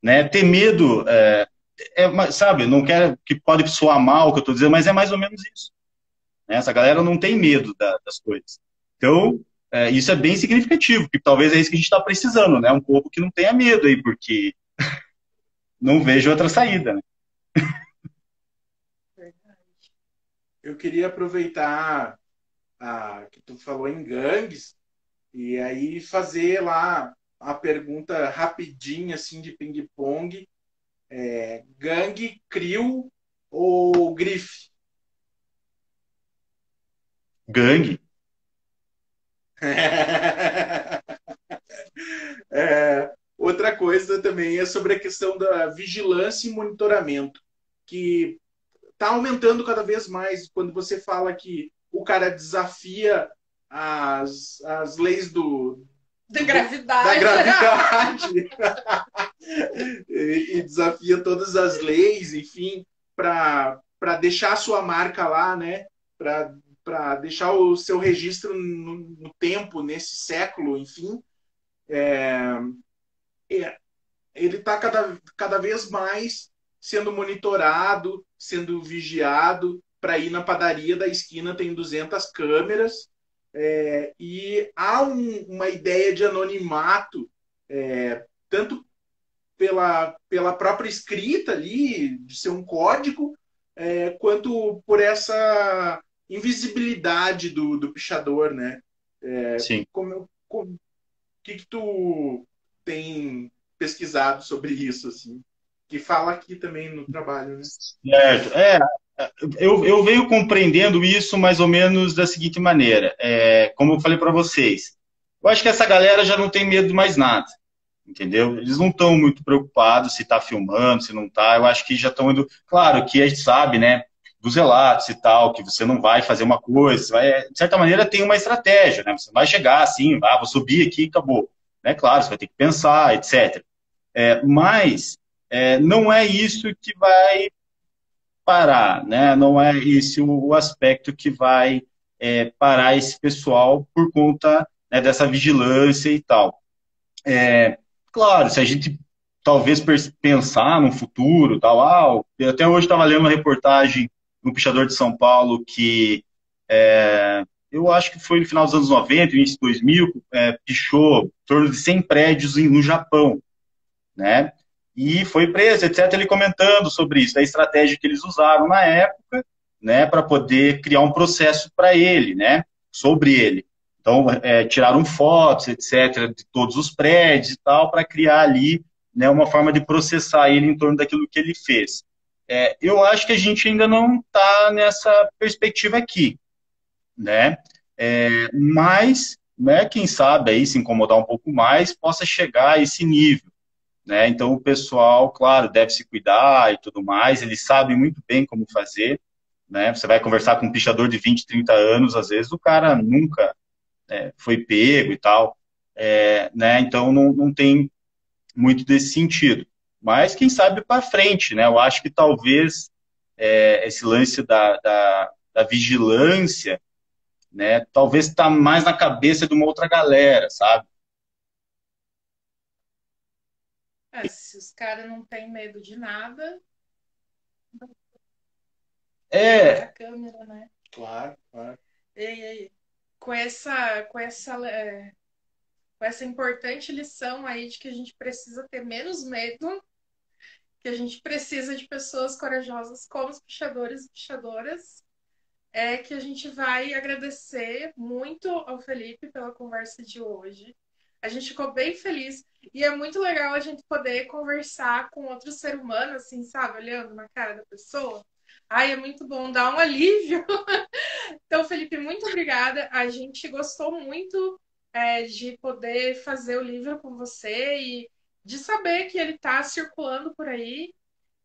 né, ter medo, sabe, não quero que pode soar mal o que eu estou dizendo, mas é mais ou menos isso. Né? Essa galera não tem medo das coisas. Então, isso é bem significativo, que talvez é isso que a gente está precisando, né, um povo que não tenha medo aí, porque não vejo outra saída, né? Eu queria aproveitar que tu falou em gangues e aí fazer lá a pergunta rapidinha, assim, de ping-pong. Gangue, crio ou grife? Gangue? Outra coisa também é sobre a questão da vigilância e monitoramento, que... Está aumentando cada vez mais quando você fala que o cara desafia as leis da gravidade. e desafia todas as leis, enfim, para deixar a sua marca lá, né? Para deixar o seu registro no tempo, nesse século, enfim. Ele está cada vez mais sendo monitorado, sendo vigiado. Para ir na padaria da esquina tem 200 câmeras, e há uma ideia de anonimato, tanto pela própria escrita ali, de ser um código, quanto por essa invisibilidade do pichador, né? Sim. O que tu tem pesquisado sobre isso, assim? Que fala aqui também no trabalho, né? Certo. Eu venho compreendendo isso mais ou menos da seguinte maneira. Como eu falei para vocês, eu acho que essa galera já não tem medo de mais nada, entendeu? Eles não estão muito preocupados se está filmando, se não está. Eu acho que já estão indo... Claro que a gente sabe, né, dos relatos e tal, que você não vai fazer uma coisa, você vai, de certa maneira tem uma estratégia, né? Você não vai chegar assim, vou subir aqui e acabou. Né? Claro, você vai ter que pensar, etc. Mas... não é isso que vai parar, né? Não é esse o aspecto que vai parar esse pessoal por conta, né, dessa vigilância e tal. Claro, se a gente talvez pensar no futuro, tal, eu até hoje estava lendo uma reportagem no pichador de São Paulo que eu acho que foi no final dos anos 90, início de 2000, pichou em torno de 100 prédios no Japão, né? E foi preso, etc., ele comentando sobre isso, da estratégia que eles usaram na época, né, para poder criar um processo para ele, né, sobre ele. Então, tiraram fotos, etc., de todos os prédios e tal, para criar ali né, uma forma de processar ele em torno daquilo que ele fez. É, eu acho que a gente ainda não está nessa perspectiva aqui, né? Mas, né, quem sabe aí se incomodar um pouco mais, possa chegar a esse nível, né? Então o pessoal, claro, deve se cuidar e tudo mais, ele sabe muito bem como fazer, né? Você vai conversar com um pichador de 20, 30 anos, às vezes o cara nunca foi pego e tal, né? Então não tem muito desse sentido. Mas quem sabe para frente, né? Eu acho que talvez esse lance da vigilância, né, talvez está mais na cabeça de uma outra galera, sabe? É, se os caras não têm medo de nada... É a câmera, né? Claro, claro. E com essa importante lição aí de que a gente precisa ter menos medo, que a gente precisa de pessoas corajosas como os pichadores e pichadoras, é que a gente vai agradecer muito ao Felipe pela conversa de hoje. A gente ficou bem feliz e é muito legal a gente poder conversar com outro ser humano, assim, sabe? Olhando na cara da pessoa. Ai, é muito bom, dá um alívio. Então, Felipe, muito obrigada. A gente gostou muito de poder fazer o livro com você e de saber que ele está circulando por aí.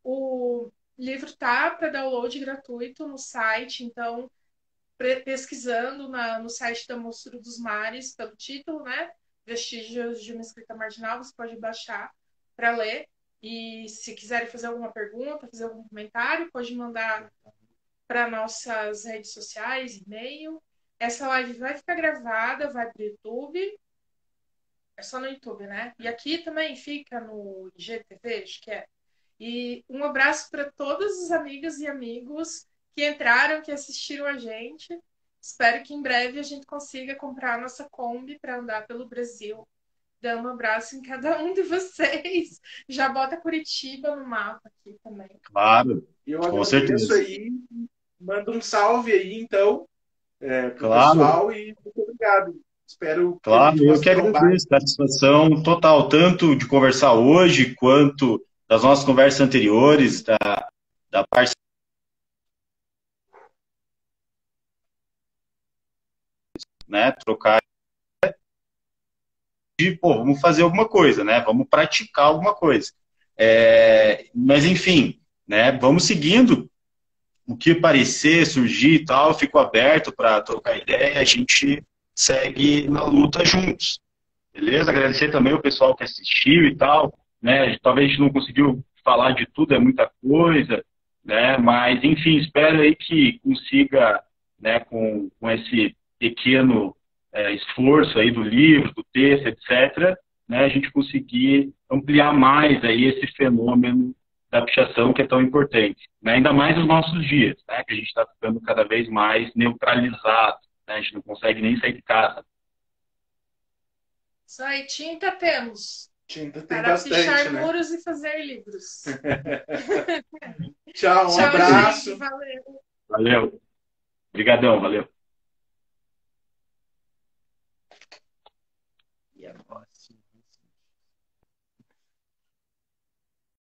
O livro está para download gratuito no site, então, pesquisando no site da Monstro dos Mares pelo título, né? Vestígios de uma Escrita Marginal, você pode baixar para ler. E se quiserem fazer alguma pergunta, fazer algum comentário, pode mandar para nossas redes sociais, e-mail. Essa live vai ficar gravada, vai para o YouTube. É só no YouTube, né? E aqui também fica no IGTV, acho que é. E um abraço para todas as amigas e amigos que entraram, que assistiram a gente. Espero que em breve a gente consiga comprar a nossa Kombi para andar pelo Brasil. Dando um abraço em cada um de vocês. Já bota Curitiba no mapa aqui também. Claro, eu com certeza. Aí, manda um salve aí, então, pro pessoal e muito obrigado. Espero. Claro, eu quero agradecer a satisfação total, tanto de conversar hoje, quanto das nossas conversas anteriores, da parte... né, trocar... de, pô, vamos fazer alguma coisa, né? Vamos praticar alguma coisa. Mas, enfim, né? Vamos seguindo o que parecer, surgir e tal. Fico aberto para trocar ideia. A gente segue na luta juntos. Beleza? Agradecer também o pessoal que assistiu e tal, né? Talvez a gente não conseguiu falar de tudo, é muita coisa, né? Mas, enfim, espero aí que consiga, né, com esse pequeno... esforço aí do livro, do texto, etc., né, a gente conseguir ampliar mais aí esse fenômeno da pichação que é tão importante, né, ainda mais nos nossos dias, né, que a gente está ficando cada vez mais neutralizado, né, a gente não consegue nem sair de casa. Isso aí, tinta temos. Tinta tem para bastante, pichar, né? Muros e fazer livros. Tchau, um abraço. Gente, valeu. Valeu. Obrigadão, valeu. Yeah, boss.